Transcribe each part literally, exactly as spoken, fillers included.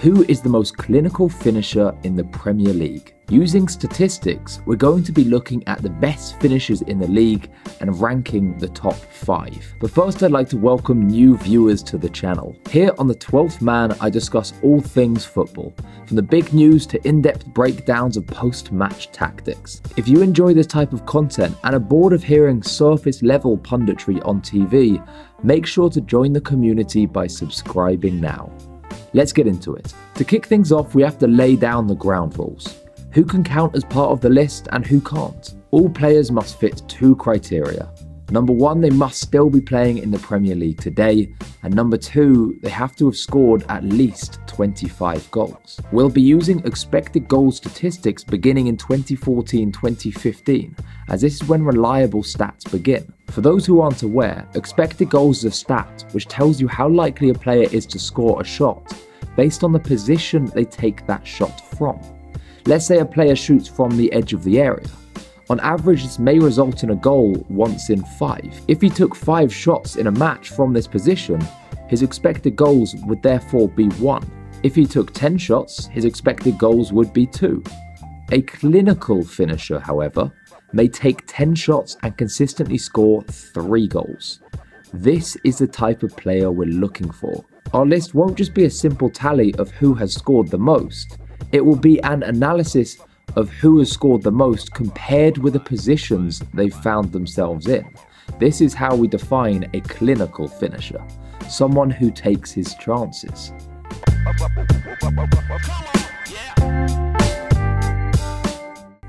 Who is the most clinical finisher in the Premier League? Using statistics, we're going to be looking at the best finishers in the league and ranking the top five. But first, I'd like to welcome new viewers to the channel. Here on The twelfth Man, I discuss all things football, from the big news to in-depth breakdowns of post-match tactics. If you enjoy this type of content and are bored of hearing surface-level punditry on T V, make sure to join the community by subscribing now. Let's get into it. To kick things off, we have to lay down the ground rules. Who can count as part of the list and who can't? All players must fit two criteria. Number one, they must still be playing in the Premier League today. And number two, they have to have scored at least twenty-five goals. We'll be using expected goal statistics beginning in twenty fourteen twenty fifteen, as this is when reliable stats begin. For those who aren't aware, expected goals is a stat which tells you how likely a player is to score a shot based on the position they take that shot from. Let's say a player shoots from the edge of the area. On average, this may result in a goal once in five. If he took five shots in a match from this position, his expected goals would therefore be one. If he took ten shots, his expected goals would be two. A clinical finisher, however, may take ten shots and consistently score three goals. This is the type of player we're looking for. Our list won't just be a simple tally of who has scored the most. It will be an analysis of who has scored the most compared with the positions they've found themselves in. This is how we define a clinical finisher, someone who takes his chances.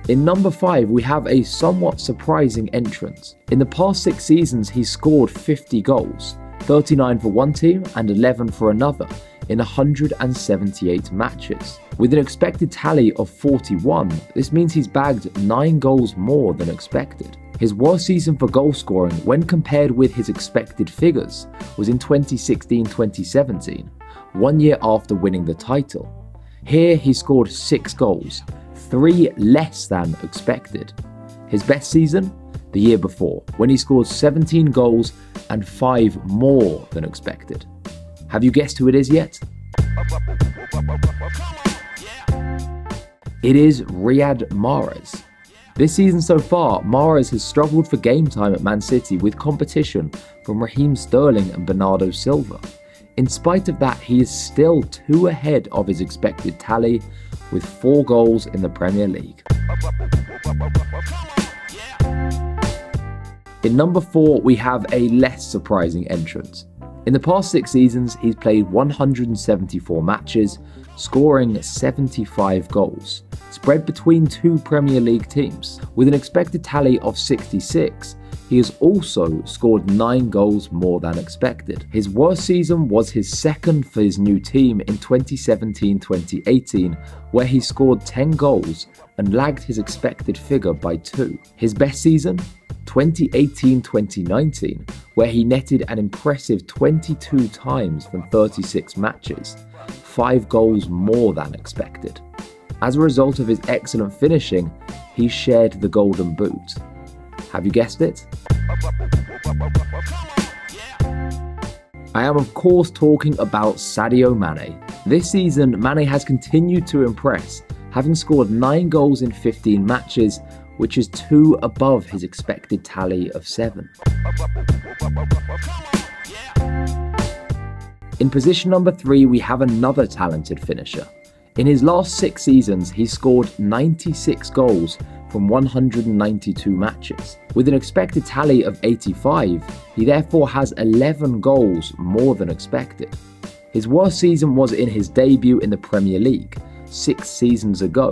In number five, we have a somewhat surprising entrant. In the past six seasons, he scored fifty goals, thirty-nine for one team and eleven for another, in one hundred seventy-eight matches. With an expected tally of forty-one, this means he's bagged nine goals more than expected. His worst season for goal scoring, when compared with his expected figures, was in twenty sixteen twenty seventeen, one year after winning the title. Here he scored six goals, three less than expected. His best season? The year before, when he scored seventeen goals and five more than expected. Have you guessed who it is yet? It is Riyad Mahrez. This season so far, Mahrez has struggled for game time at Man City with competition from Raheem Sterling and Bernardo Silva. In spite of that, he is still two ahead of his expected tally with four goals in the Premier League. In number four, we have a less surprising entrant. In the past six seasons, he's played one hundred seventy-four matches, scoring seventy-five goals, spread between two Premier League teams. With an expected tally of sixty-six, he has also scored nine goals more than expected. His worst season was his second for his new team in twenty seventeen twenty eighteen, where he scored ten goals and lagged his expected figure by two. His best season? twenty eighteen twenty nineteen, where he netted an impressive twenty-two times from thirty-six matches, five goals more than expected. As a result of his excellent finishing, he shared the Golden Boot. Have you guessed it? I am of course talking about Sadio Mane. This season, Mane has continued to impress, having scored nine goals in fifteen matches, which is two above his expected tally of seven. In position number three, we have another talented finisher. In his last six seasons, he scored ninety-six goals from one hundred ninety-two matches. With an expected tally of eighty-five, he therefore has eleven goals more than expected. His worst season was in his debut in the Premier League, six seasons ago,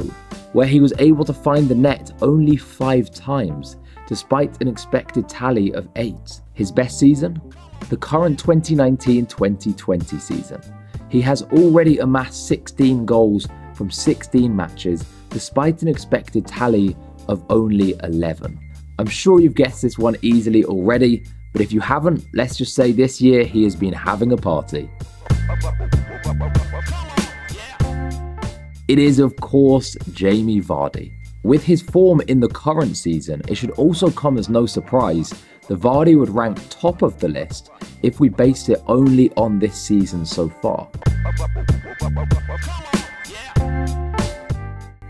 where he was able to find the net only five times, despite an expected tally of eight. His best season? The current twenty nineteen twenty twenty season. He has already amassed sixteen goals from sixteen matches, despite an expected tally of only eleven. I'm sure you've guessed this one easily already, but if you haven't, let's just say this year he has been having a party. It is, of course, Jamie Vardy. With his form in the current season, it should also come as no surprise The Vardy would rank top of the list if we based it only on this season so far.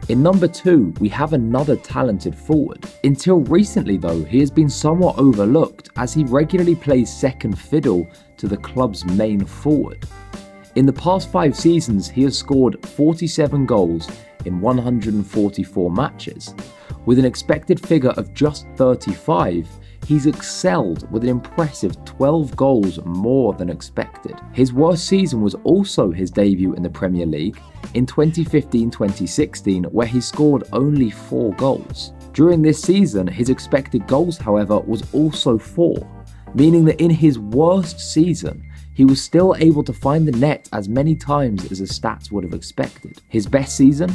In number two, we have another talented forward. Until recently though, he has been somewhat overlooked as he regularly plays second fiddle to the club's main forward. In the past five seasons, he has scored forty-seven goals in one hundred forty-four matches. With an expected figure of just thirty-five, he's excelled with an impressive twelve goals more than expected. His worst season was also his debut in the Premier League in twenty fifteen twenty sixteen, where he scored only four goals. During this season, his expected goals, however, was also four, meaning that in his worst season, he was still able to find the net as many times as his stats would have expected. His best season?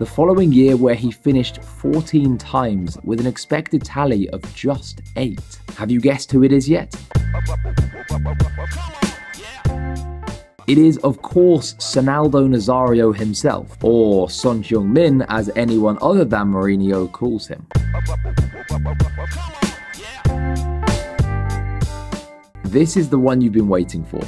The following year, where he finished fourteen times with an expected tally of just eight. Have you guessed who it is yet? It is, of course, Ronaldo Nazario himself, or Son Heung-min as anyone other than Mourinho calls him. This is the one you've been waiting for.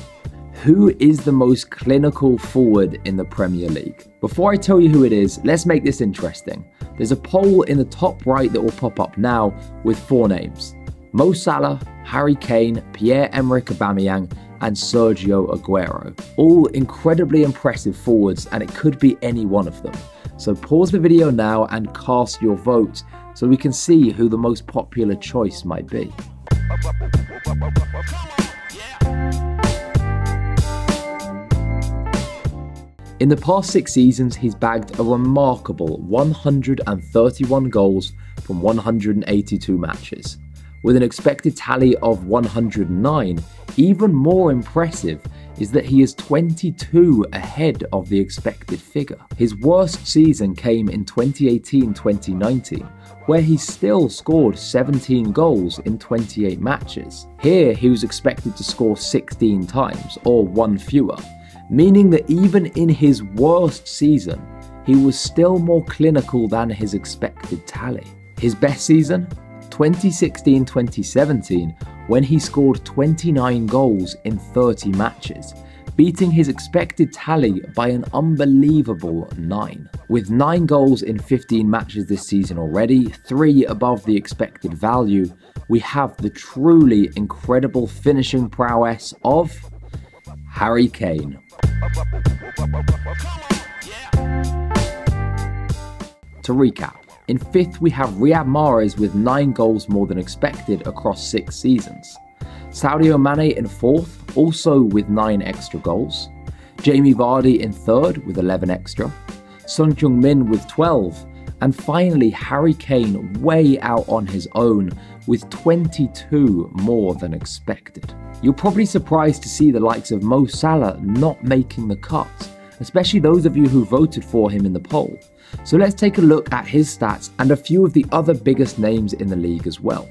Who is the most clinical forward in the Premier League? Before I tell you who it is, let's make this interesting. There's a poll in the top right that will pop up now with four names: Mo Salah, Harry Kane, Pierre-Emerick Aubameyang, and Sergio Aguero. All incredibly impressive forwards, and it could be any one of them. So pause the video now and cast your vote so we can see who the most popular choice might be. In the past six seasons, he's bagged a remarkable one hundred thirty-one goals from one hundred eighty-two matches. With an expected tally of one hundred nine, even more impressive is that he is twenty-two ahead of the expected figure. His worst season came in twenty eighteen twenty nineteen, where he still scored seventeen goals in twenty-eight matches. Here, he was expected to score sixteen times, or one fewer, meaning that even in his worst season, he was still more clinical than his expected tally. His best season? twenty sixteen twenty seventeen, when he scored twenty-nine goals in thirty matches, beating his expected tally by an unbelievable nine. With nine goals in fifteen matches this season already, three above the expected value, we have the truly incredible finishing prowess of Harry Kane. To recap, in fifth we have Riyad Mahrez with nine goals more than expected across six seasons. Sadio Mane in fourth, also with nine extra goals. Jamie Vardy in third with eleven extra. Son Heung-min with twelve. And finally, Harry Kane way out on his own with twenty-two more than expected. You're probably surprised to see the likes of Mo Salah not making the cut, especially those of you who voted for him in the poll. So let's take a look at his stats and a few of the other biggest names in the league as well.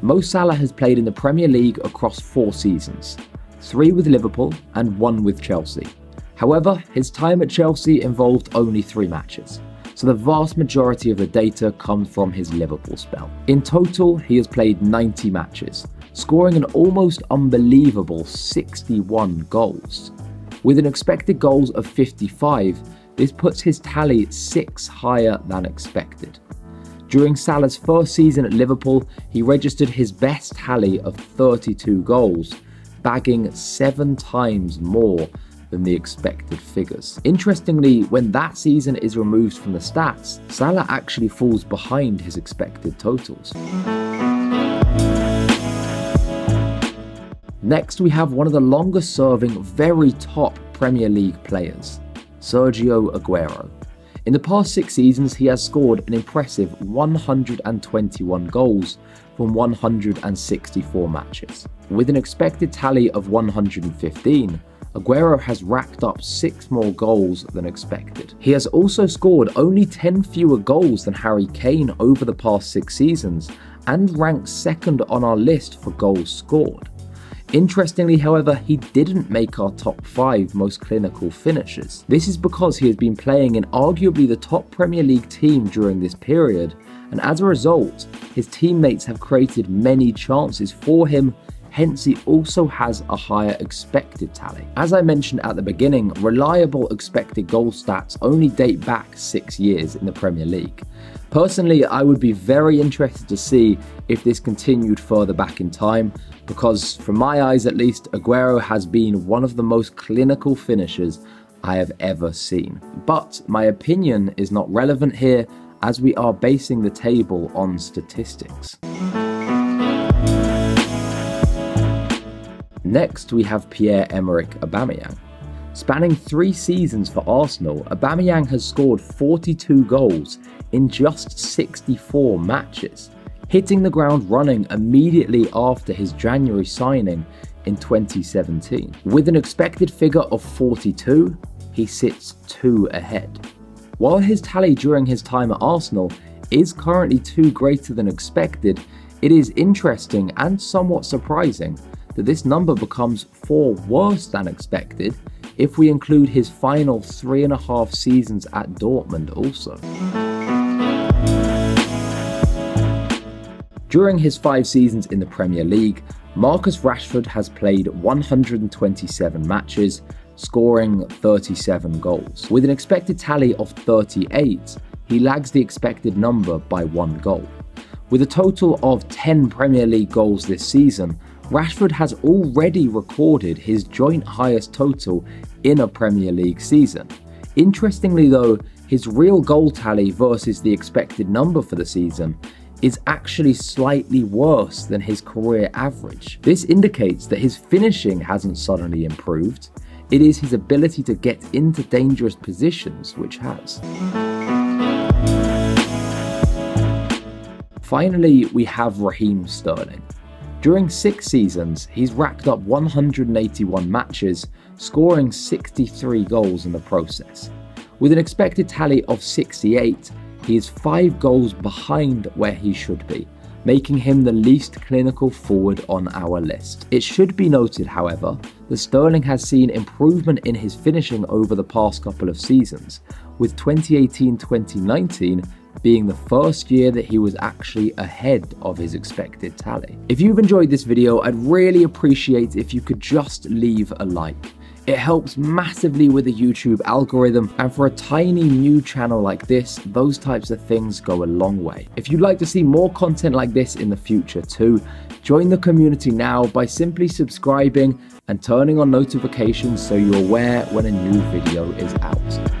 Mo Salah has played in the Premier League across four seasons, three with Liverpool and one with Chelsea. However, his time at Chelsea involved only three matches, so the vast majority of the data comes from his Liverpool spell. In total, he has played ninety matches, scoring an almost unbelievable sixty-one goals. With an expected goals of fifty-five, this puts his tally six higher than expected. During Salah's first season at Liverpool, he registered his best tally of thirty-two goals, bagging seven times more than the expected figures. Interestingly, when that season is removed from the stats, Salah actually falls behind his expected totals. Next, we have one of the longest serving, very top Premier League players, Sergio Aguero. In the past six seasons, he has scored an impressive one hundred twenty-one goals from one hundred sixty-four matches. With an expected tally of one hundred fifteen, Aguero has racked up six more goals than expected. He has also scored only ten fewer goals than Harry Kane over the past six seasons and ranks second on our list for goals scored. Interestingly, however, he didn't make our top five most clinical finishers. This is because he has been playing in arguably the top Premier League team during this period, and as a result, his teammates have created many chances for him, hence he also has a higher expected tally. As I mentioned at the beginning, reliable expected goal stats only date back six years in the Premier League. Personally, I would be very interested to see if this continued further back in time, because from my eyes at least, Aguero has been one of the most clinical finishers I have ever seen. But my opinion is not relevant here, as we are basing the table on statistics. Next, we have Pierre-Emerick Aubameyang. Spanning three seasons for Arsenal, Aubameyang has scored forty-two goals in just sixty-four matches, hitting the ground running immediately after his January signing in twenty seventeen. With an expected figure of forty-two, he sits two ahead. While his tally during his time at Arsenal is currently two greater than expected, it is interesting and somewhat surprising that this number becomes four worse than expected if we include his final three and a half seasons at Dortmund also. During his five seasons in the Premier League, Marcus Rashford has played one hundred twenty-seven matches, scoring thirty-seven goals. With an expected tally of thirty-eight, he lags the expected number by one goal. With a total of ten Premier League goals this season, Rashford has already recorded his joint highest total in a Premier League season. Interestingly though, his real goal tally versus the expected number for the season is actually slightly worse than his career average. This indicates that his finishing hasn't suddenly improved, it is his ability to get into dangerous positions which has. Finally, we have Raheem Sterling. During six seasons, he's racked up one hundred eighty-one matches, scoring sixty-three goals in the process. With an expected tally of sixty-eight, he is five goals behind where he should be, making him the least clinical forward on our list. It should be noted, however, that Sterling has seen improvement in his finishing over the past couple of seasons, with twenty eighteen twenty nineteen being the first year that he was actually ahead of his expected tally. If you've enjoyed this video, I'd really appreciate if you could just leave a like. It helps massively with the YouTube algorithm, and for a tiny new channel like this, those types of things go a long way. If you'd like to see more content like this in the future too, join the community now by simply subscribing and turning on notifications so you're aware when a new video is out.